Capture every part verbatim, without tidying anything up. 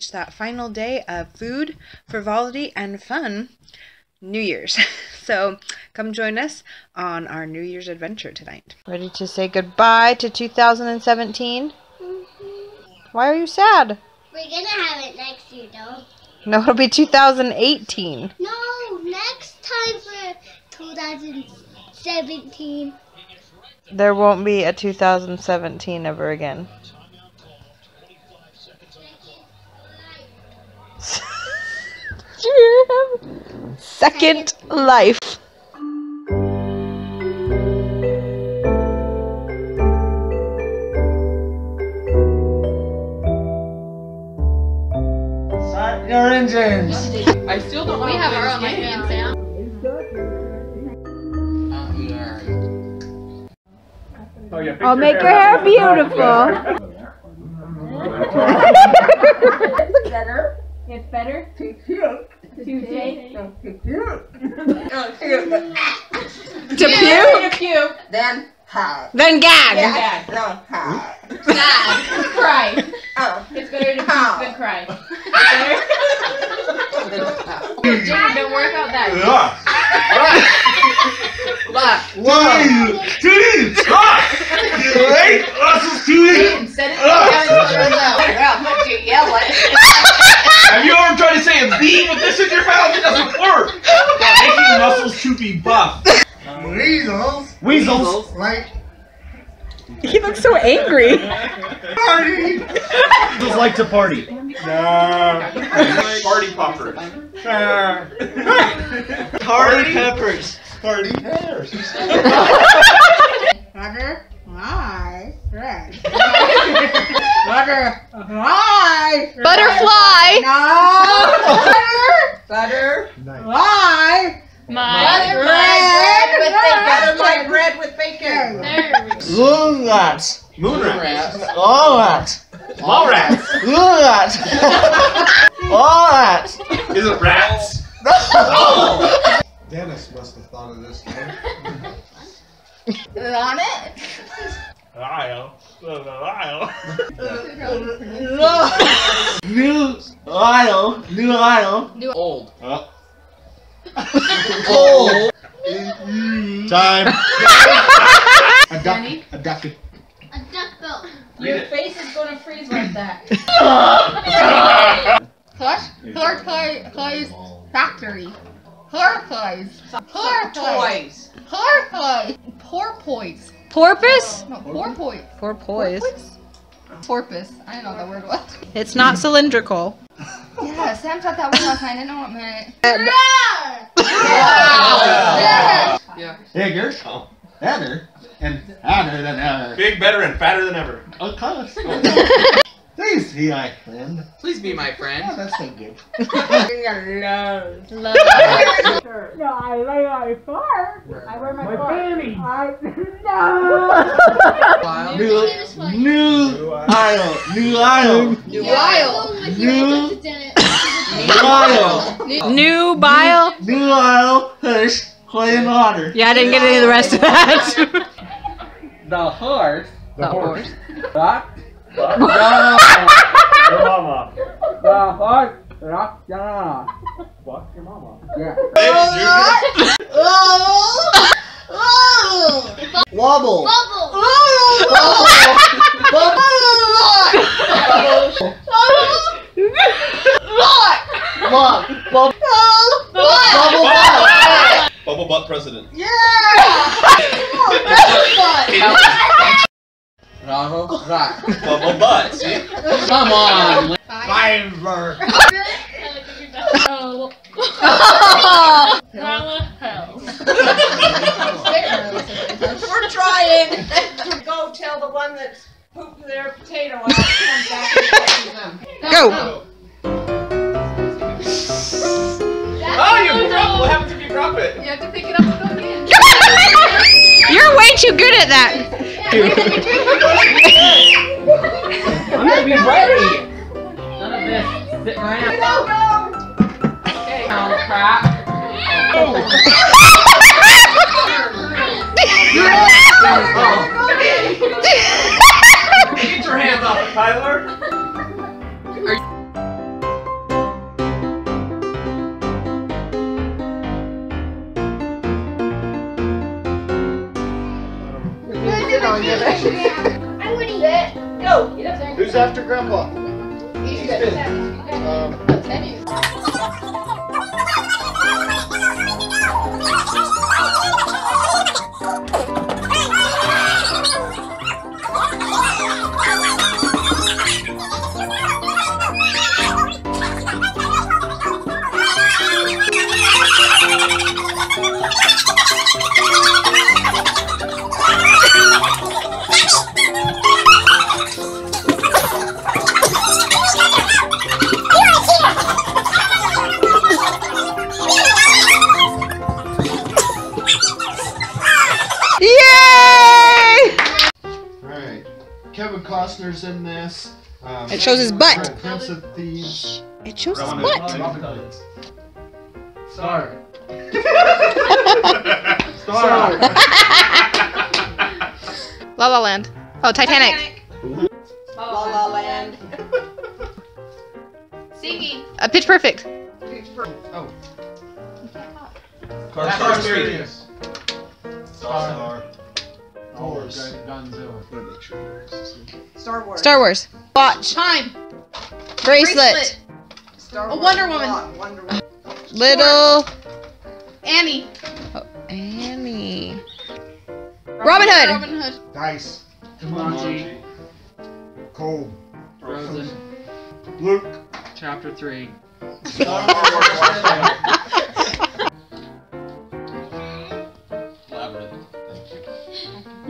reach that final day of food, frivolity, and fun, New Year's. So come join us on our New Year's adventure tonight. Ready to say goodbye to two thousand seventeen? Mm-hmm. Why are you sad? We're going to have it next year, though. No, it'll be two thousand eighteen. No, next time for two thousand seventeen. There won't be a two thousand seventeen ever again. Second Life. Start your engines. I still don't want to play this game. We have our own hands now. I'll make your hair beautiful. Look at her. It's better. Too cute. Too cute. Too cute. To puke. Then hide. Then gag. Yeah. Gag. No, hide. Gag. Cry. Oh. It's better to puke than cry. It's better. Jimmy, don't work out that. Look. Look. One, two, three. Right? That's two. Set it down. Don't you yell at it. Have you ever tried to say a B with this in your mouth? It doesn't work! That makes your muscles to be buff. Weasels. Weasels. Like. He looks so angry. Party! Weasels like to party. Nah. Party poppers. Nah. Party peppers. Party peppers. Roger, why? Red. Butter. Why? Butterfly. No. Butter. Butter. Why? My bread. My bread with bacon. Moon rats. Moon rats. All rats. All rats. Moon rats. All rats. Is it rats? No. Dennis must have thought of this one. Is it on it? Lyle. Lyle. New Lyle. New Lyle. New old. Uh. Old. Time. A duck. A ducky. A duck belt. Your face is going to freeze like that. Plush? Horror toys. Factory. Horror toys. Horror toys. Horror toys. Porpoise. Porpoise? No, porpoise. Porpoise. Porpoise? Porpoise. I didn't know what that word was. It's not cylindrical. Yeah, Sam taught that one last night. I didn't know what meant. Yeah. Yeah. Bigger, better, and fatter than ever. Big, better, and fatter than ever. Of course. Please be my friend. Please be my friend. Oh, that's so good. I love. Love. No, I lay my fart. I wear my fanny. I no. New, new Isle. New Isle. New Isle. New Isle. New bile. New Isle. Fish. Clay and water. Yeah, I didn't get any of the rest of that. The horse. The horse. Rock. Drama. Drama. The horse rock drama. Fuck your mama. Yeah. Oh. Oh. Wobble. Wobble. Wobble. Wobble. Wobble. Bubble butt president. Yeah. Butt. Bravo, rock. Bubble butt, see? Come on! Fiver! Oh. Hella hell. We're trying to go tell the one that's pooped their potato out to come back and take them. Go! Oh, you drop it! What happens if you drop it? You have to pick it up and go again. You're way too good at that! I'm gonna be ready. None of this. Sit right out. Okay. Oh crap. Oh. Get your hands off, Tyler. man. I would eat it. Go. Get up there. Who's after Grandpa? He's good. Um, Kevin Costner's in this. Um, it shows his butt. Prince of Thieves. It shows his butt. Sorry. Sorry. La La Land. Oh, Titanic. Titanic. La La Land. Singing. A Pitch Perfect. Pitch Perfect. Oh. Cars Furious. Star. Star Wars. Star Wars. Watch. Time. Bracelet. Star Wars. A Wonder Woman. Wonder Woman. Little. Annie. Oh, Annie. Robin Hood. Robin Hood. Dice. Jumanji. Cold. Frozen. Luke. Chapter three. Star Wars.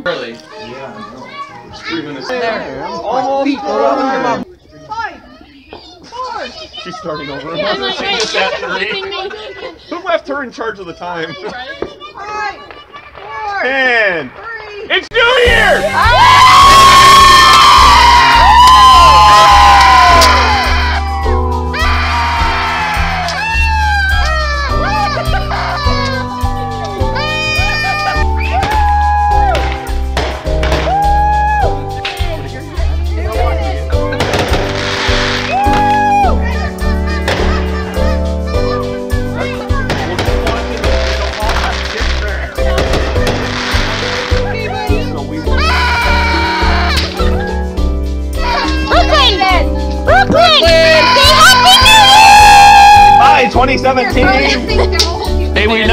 Early. Yeah, I know. There's three minutes. There. Almost done. Five. Four. She's starting over. Yeah, like, she just got three. Who left her in charge of the time? Five. Four. Ten. Three. It's New Year! twenty seventeen. Hey, we